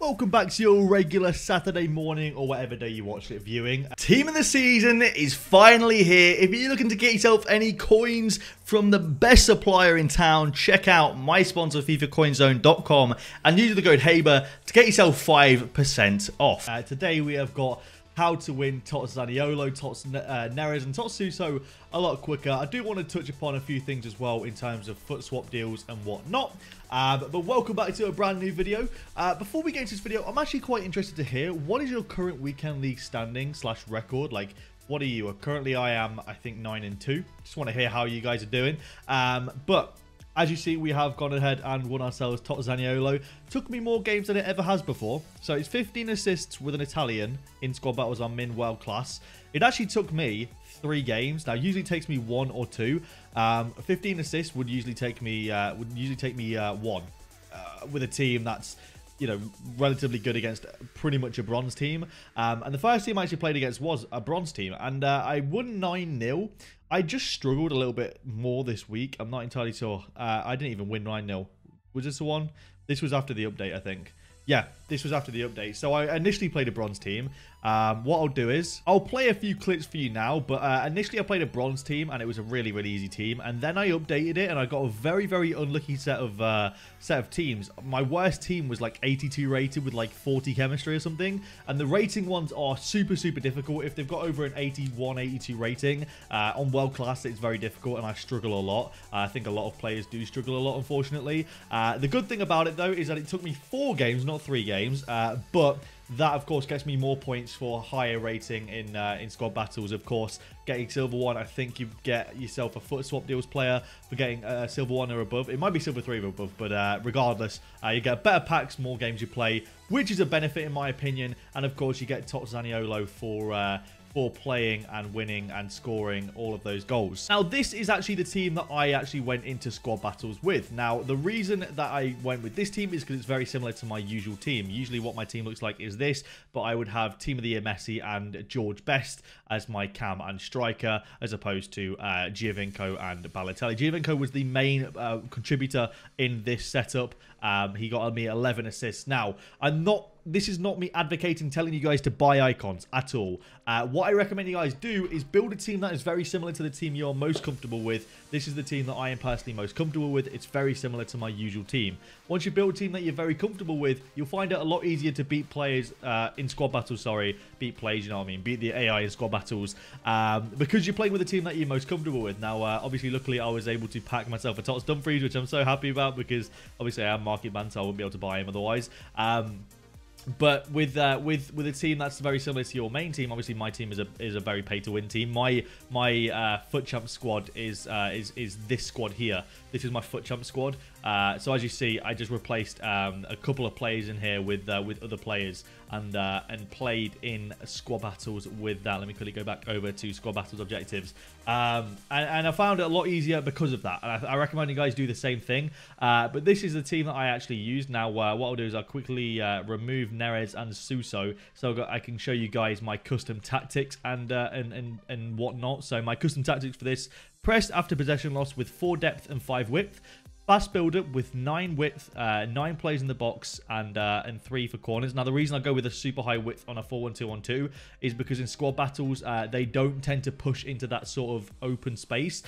Welcome back to your regular Saturday morning or whatever day you watch it viewing. Team of the season is finally here. If you're looking to get yourself any coins from the best supplier in town, check out my sponsor fifacoinzone.com and use the code Haber to get yourself 5% off. Today we have got how to win Tots Zaniolo, Tots Neres and Tots Suso a lot quicker. I do want to touch upon a few things as well in terms of foot swap deals and whatnot. But welcome back to a brand new video. Before we get into this video, I'm actually quite interested to hear, what is your current weekend league standing slash record? Like, what are you? Currently I am, I think, 9-2. Just want to hear how you guys are doing. But as you see, we have gone ahead and won ourselves Tots Zaniolo. Took me more games than it ever has before. So it's 15 assists with an Italian in squad battles on min world class. It actually took me 3 games. Now, usually takes me 1 or 2. 15 assists would usually take me 1 with a team that's, you know, relatively good against pretty much a bronze team. And the first team I actually played against was a bronze team, and I won 9-0. I just struggled a little bit more this week. I'm not entirely sure. I didn't even win 9-0. Was this the one? This was after the update, I think. Yeah, this was after the update. So I initially played a bronze team. What I'll do is I'll play a few clips for you now, but initially I played a bronze team and it was a really, really easy team. And then I updated it and I got a very, very unlucky set of teams. My worst team was like 82 rated with like 40 chemistry or something. And the rating ones are super, super difficult. If they've got over an 81, 82 rating on world class, it's very difficult and I struggle a lot. I think a lot of players do struggle a lot, unfortunately. The good thing about it though is that it took me 4 games, not 3 games, but that of course gets me more points for higher rating in squad battles. Of course, getting silver 1, I think you get yourself a foot swap deals player for getting silver 1 or above. It might be silver 3 or above, but regardless, you get better packs, more games you play, which is a benefit in my opinion. And of course, you get Tots Zaniolo for playing and winning and scoring all of those goals. Now, this is actually the team that I actually went into squad battles with. Now, the reason that I went with this team is because it's very similar to my usual team. Usually what my team looks like is this, but I would have Team of the Year Messi and George Best as my cam and striker, as opposed to Giovinco and Balotelli. Giovinco was the main contributor in this setup. He got me 11 assists. Now, this is not me advocating telling you guys to buy icons at all. What I recommend you guys do is build a team that is very similar to the team you're most comfortable with. This is the team that I am personally most comfortable with. It's very similar to my usual team. Once you build a team that you're very comfortable with, you'll find it a lot easier to beat players in squad battles, beat players, you know what I mean, beat the AI in squad battles, because you're playing with a team that you're most comfortable with. Now, obviously, luckily, I was able to pack myself a Tots Dumfries, which I'm so happy about, because obviously I am market man, so I wouldn't be able to buy him otherwise. But with a team that's very similar to your main team, obviously my team is a very pay to win team. My foot champ squad is this squad here. This is my foot champ squad. So as you see, I just replaced a couple of players in here with other players, and played in squad battles with that. Let me quickly go back over to squad battles objectives, and I found it a lot easier because of that. And I recommend you guys do the same thing. But this is the team that I actually used. Now what I'll do is I'll quickly remove Neres and Suso, so I can show you guys my custom tactics and whatnot. So my custom tactics for this: pressed after possession loss with 4 depth and 5 width. Fast build-up with 9 width, 9 plays in the box, and 3 for corners. Now, the reason I go with a super high width on a 4-1-2-1-2 is because in squad battles, they don't tend to push into that sort of open space.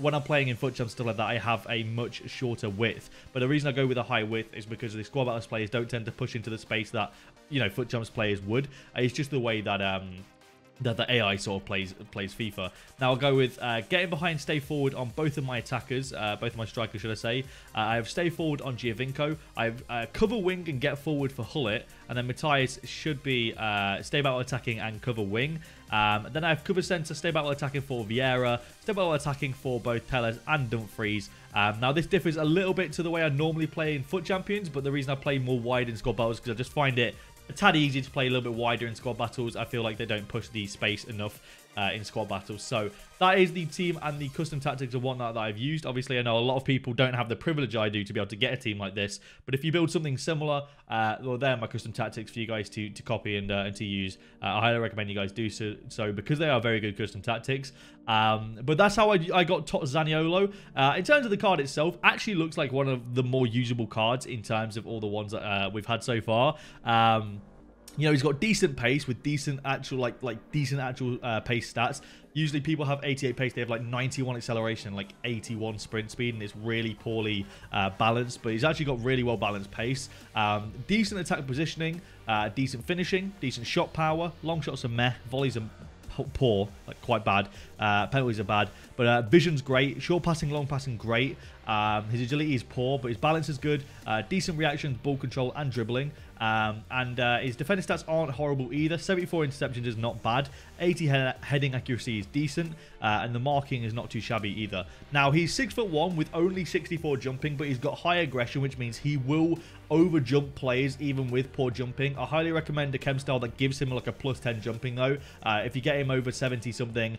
When I'm playing in foot, I'm still like that. I have a much shorter width. But the reason I go with a high width is because the squad battles players don't tend to push into the space that, you know, foot jumps players would. It's just the way that that the AI sort of plays FIFA. Now I'll go with getting behind, stay forward on both of my attackers, both of my strikers, should I say. I have stay forward on Giovinco. I have cover wing and get forward for Hullet. And then Matthias should be stay back while attacking and cover wing. Then I have cover centre, stay back while attacking for Vieira, stay back while attacking for both Telles and Dumfries. Now this differs a little bit to the way I normally play in Foot Champions, but the reason I play more wide in squad battles is because I just find it a tad easy to play a little bit wider in squad battles. I feel like they don't push the space enough. in squad battles. So that is the team and the custom tactics and whatnot that I've used. Obviously, I know a lot of people don't have the privilege I do to be able to get a team like this, but if you build something similar, well, they're my custom tactics for you guys to copy and to use. I highly recommend you guys do so because they are very good custom tactics. But that's how I got Tots Zaniolo. In terms of the card itself, actually looks like one of the more usable cards in terms of all the ones that we've had so far. You know, he's got decent pace with decent actual pace stats. Usually people have 88 pace, they have like 91 acceleration, like 81 sprint speed, and it's really poorly balanced, but he's actually got really well balanced pace, decent attack positioning, decent finishing, decent shot power, long shots are meh, volleys are poor, like quite bad, penalties are bad, but vision's great, short passing, long passing, great. His agility is poor, but his balance is good, decent reactions, ball control, and dribbling. His defender stats aren't horrible either. 74 interceptions is not bad. 80 heading accuracy is decent, and the marking is not too shabby either. Now, he's 6'1" with only 64 jumping, but he's got high aggression, which means he will overjump players even with poor jumping. I highly recommend a chem style that gives him like a +10 jumping though. If you get him over 70 something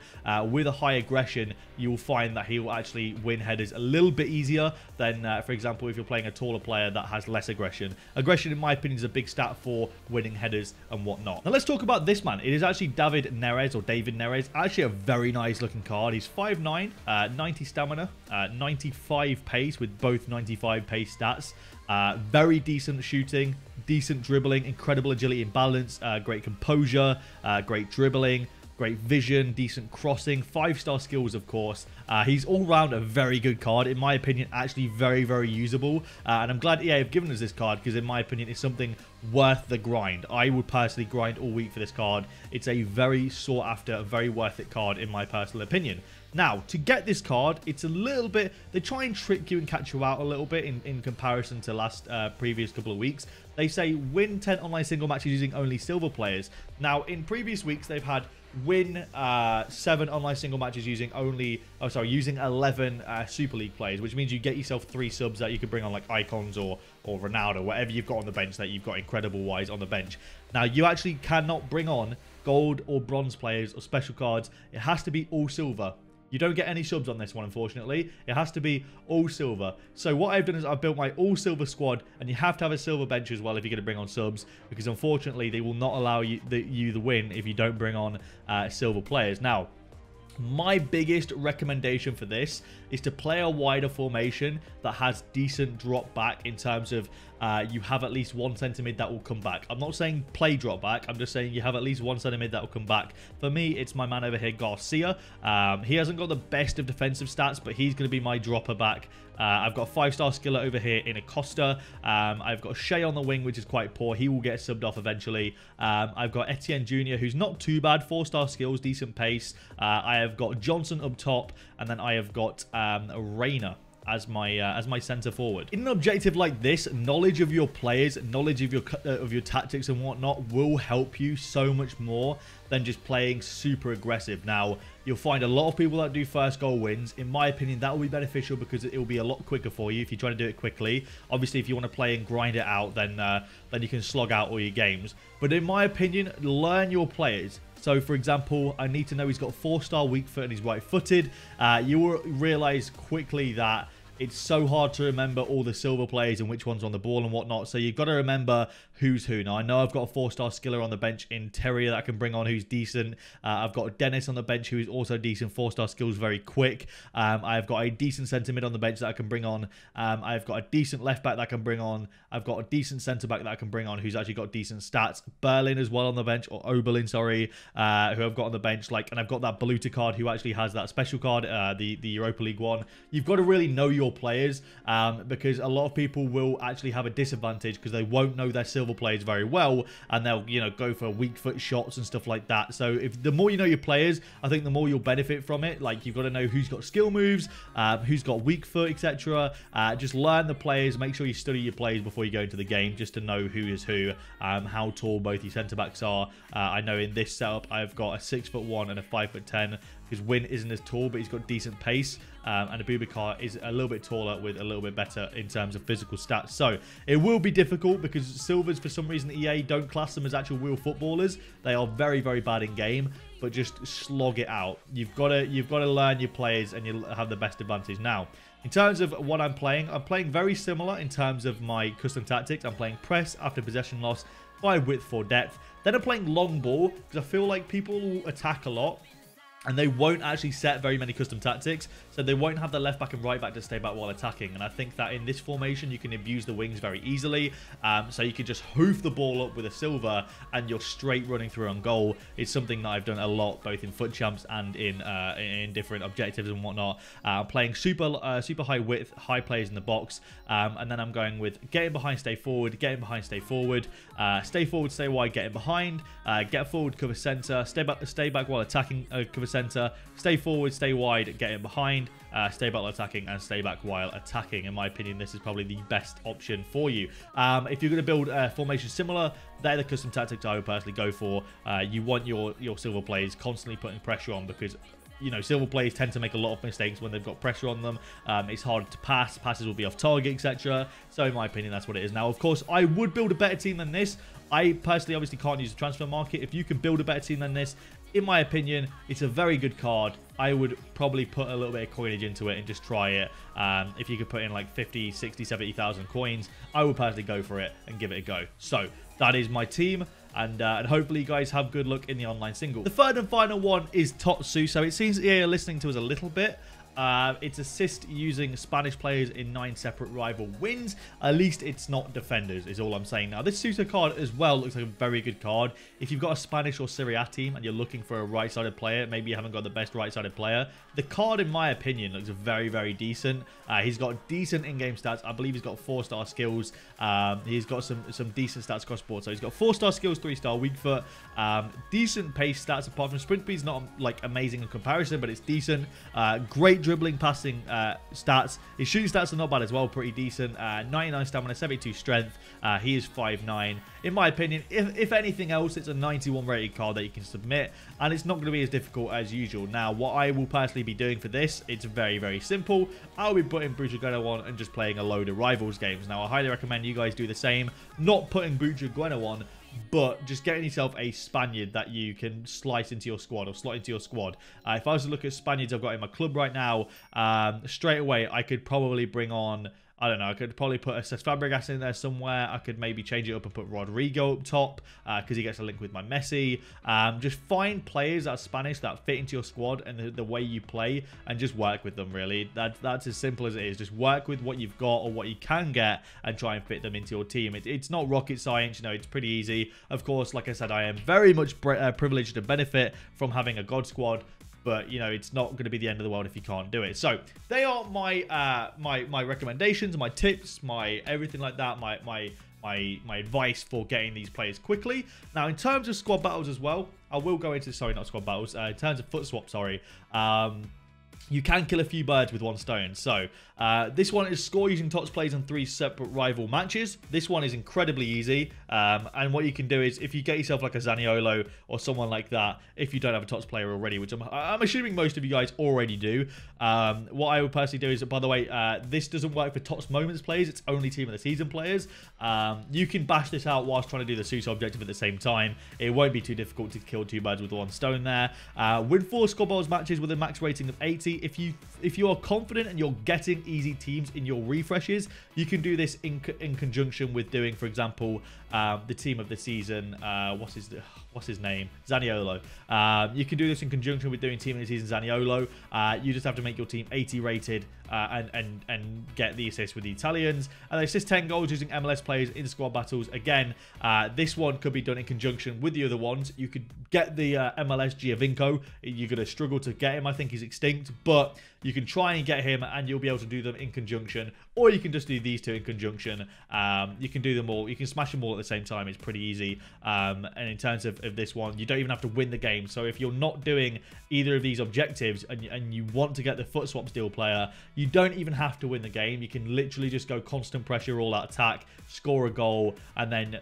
with a high aggression, you will find that he will actually win headers a little bit easier than, for example, if you're playing a taller player that has less aggression. Aggression, in my opinion, is a big stat for winning headers and whatnot. Now, let's talk about this man. It is actually David Neres, or David Neres. Actually a very nice looking card. He's 5'9", 90 stamina, 95 pace with both 95 pace stats. Very decent shooting, decent dribbling, incredible agility and balance, great composure, great dribbling, great vision, decent crossing, 5-star skills, of course. He's all round a very good card. In my opinion, actually very, very usable. And I'm glad EA have given us this card because, in my opinion, it's something worth the grind. I would personally grind all week for this card. It's a very sought-after, very worth it card, in my personal opinion. Now, to get this card, it's a little bit... They try and trick you and catch you out a little bit in comparison to last previous couple of weeks. They say win 10 online single matches using only silver players. Now, in previous weeks, they've had win 7 online single matches using using 11 Super League players, which means you get yourself 3 subs that you could bring on, like Icons or Ronaldo, whatever you've got on the bench that you've got incredible-wise on the bench. Now, you actually cannot bring on gold or bronze players or special cards. It has to be all silver. You don't get any subs on this one, unfortunately. It has to be all silver. So what I've done is I've built my all silver squad, and you have to have a silver bench as well if you're going to bring on subs, because unfortunately they will not allow you the win if you don't bring on silver players. Now, my biggest recommendation for this is to play a wider formation that has decent drop back in terms of you have at least one centre mid that will come back. I'm not saying play drop back. I'm just saying you have at least one centre mid that will come back. For me, it's my man over here, Garcia. He hasn't got the best of defensive stats, but he's going to be my dropper back. I've got a 5-star skiller over here in Acosta. I've got Shea on the wing, which is quite poor. He will get subbed off eventually. I've got Etienne Jr., who's not too bad. 4-star skills, decent pace. I have got Johnson up top, and then I have got Rayner as my centre forward. In an objective like this, knowledge of your players, knowledge of your tactics and whatnot will help you so much more than just playing super aggressive. Now, you'll find a lot of people that do first goal wins. In my opinion, that will be beneficial because it will be a lot quicker for you if you're trying to do it quickly. Obviously, if you want to play and grind it out, then you can slog out all your games. But in my opinion, learn your players. So, for example, I need to know he's got 4-star weak foot and he's right-footed. You will realise quickly that it's so hard to remember all the silver players and which one's on the ball and whatnot. So you've got to remember who's who. Now, I know I've got a 4-star skiller on the bench in Terrier that I can bring on who's decent. I've got Dennis on the bench who is also decent. 4-star skills very quick. I've got a decent centre mid on the bench that I can bring on. I've got a decent left back that I can bring on. I've got a decent centre back that I can bring on who's actually got decent stats. Berlin as well on the bench, or Oberlin, sorry, who I've got on the bench. And I've got that Baluta card who actually has that special card, the Europa League one. You've got to really know your players, because a lot of people will actually have a disadvantage because they won't know their silver players very well, and they'll go for weak foot shots and stuff like that. So the more you know your players, I think the more you'll benefit from it. Like, you've got to know who's got skill moves, who's got weak foot, etc. Just learn the players. Make sure you study your players before you go into the game, just to know who is who, how tall both your centre backs are. I know in this setup I've got a 6'1" and a 5'10" His win isn't as tall, but he's got decent pace. And Abubakar is a little bit taller with a little bit better in terms of physical stats. So it will be difficult because Silvers, for some reason, EA don't class them as actual real footballers. They are very, very bad in game, but just slog it out. You've got to learn your players and you'll have the best advantage. Now, in terms of what I'm playing very similar in terms of my custom tactics. I'm playing press after possession loss by width for depth. Then I'm playing long ball because I feel like people attack a lot and they won't actually set very many custom tactics, so they won't have the left back and right back to stay back while attacking. And I think that in this formation, you can abuse the wings very easily. So you can just hoof the ball up with a silver and you're straight running through on goal. It's something that I've done a lot, both in foot champs and in different objectives and whatnot. Playing super high width, high players in the box. And then I'm going with get in behind, stay forward, get in behind, stay forward, stay wide, get in behind, get forward, cover center, stay back while attacking, cover center, stay forward, stay wide, get in behind, stay back while attacking, and stay back while attacking. In my opinion, this is probably the best option for you. If you're going to build a formation similar, they're the custom tactics I would personally go for. You want your silver players constantly putting pressure on, because you know, silver players tend to make a lot of mistakes when they've got pressure on them. It's hard to pass. Passes will be off target, etc. So, in my opinion, that's what it is. Now, of course, I would build a better team than this. I personally, obviously, can't use the transfer market. If you can build a better team than this, in my opinion, it's a very good card. I would probably put a little bit of coinage into it and just try it. If you could put in like 50, 60, 70,000 coins, I would personally go for it and give it a go. So, that is my team. And hopefully you guys have good luck in the online single. The third and final one is Tots Suso. It seems EA are listening to us a little bit. It's assist using Spanish players in 9 separate rival wins. At least it's not defenders, is all I'm saying. Now, this Suso card as well looks like a very good card. If you've got a Spanish or Serie A team and you're looking for a right-sided player, maybe you haven't got the best right-sided player, the card, in my opinion, looks very, very decent. He's got decent in-game stats. I believe he's got 4-star skills. He's got some decent stats cross-board. So he's got 4-star skills, 3-star weak foot, decent pace stats apart from sprint speed. It's not like amazing in comparison, but it's decent. Great dribbling, passing stats. His shooting stats are not bad as well, pretty decent. 99 stamina, 72 strength. He is 5'9". In my opinion, if anything else, it's a 91 rated card that you can submit, and it's not going to be as difficult as usual. Now, what I will personally be doing for this, it's very, very simple. I'll be putting Boudreau Gueno on and just playing a load of rivals games. Now, I highly recommend you guys do the same, not putting Boudreau Gueno on, but just getting yourself a Spaniard that you can slice into your squad or slot into your squad. If I was to look at Spaniards I've got in my club right now, straight away I could probably bring on, I don't know, I could probably put a Cesc Fabregas in there somewhere. I could maybe change it up and put Rodrigo up top because he gets a link with my Messi. Just find players that are Spanish that fit into your squad and the way you play, and just work with them, really. That's as simple as it is. Just work with what you've got or what you can get and try and fit them into your team. It's not rocket science, you know, it's pretty easy. Of course, like I said, I am very much privileged to benefit from having a God squad. But, you know, it's not going to be the end of the world if you can't do it. So, they are my my recommendations, my tips, my everything like that, my advice for getting these players quickly. Now, in terms of squad battles as well, I will go into... Sorry, not squad battles. In terms of foot swap, sorry. You can kill a few birds with one stone. So, this one is score using TOTS plays in 3 separate rival matches. This one is incredibly easy. And what you can do is, if you get yourself like a Zaniolo or someone like that, if you don't have a TOTS player already, which I'm assuming most of you guys already do, what I would personally do is, by the way, this doesn't work for TOTS moments players. It's only team of the season players. You can bash this out whilst trying to do the Suso objective at the same time. It won't be too difficult to kill 2 birds with one stone there. Win 4 score balls matches with a max rating of 80. If you are confident and you're getting easy teams in your refreshes, you can do this in conjunction with doing, for example, the team of the season. What's his name? Zaniolo. You can do this in conjunction with doing team of the season Zaniolo. You just have to make your team 80 rated and get the assist with the Italians. And they assist 10 goals using MLS players in squad battles. Again, this one could be done in conjunction with the other ones. You could get the MLS Giovinco. You're going to struggle to get him. I think he's extinct. But you can try and get him and you'll be able to do them in conjunction, or you can just do these two in conjunction. You can do them all. You can smash them all at the same time. It's pretty easy. And in terms of this one, you don't even have to win the game. So if you're not doing either of these objectives and you want to get the foot swap steal player, you don't even have to win the game. You can literally just go constant pressure, all out attack, score a goal, and then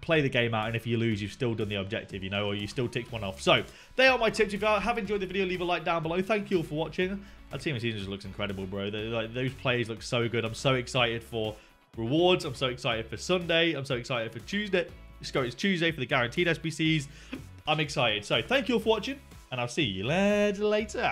play the game out, and if you lose, you've still done the objective, you know, or you still ticked one off. So they are my tips. If you have enjoyed the video, leave a like down below. Thank you all for watching. Our team just looks incredible, bro. Those players look so good. I'm so excited for rewards. I'm so excited for Sunday. I'm so excited for Tuesday. It's Tuesday for the guaranteed SBCs. I'm excited. So thank you all for watching, and I'll see you later.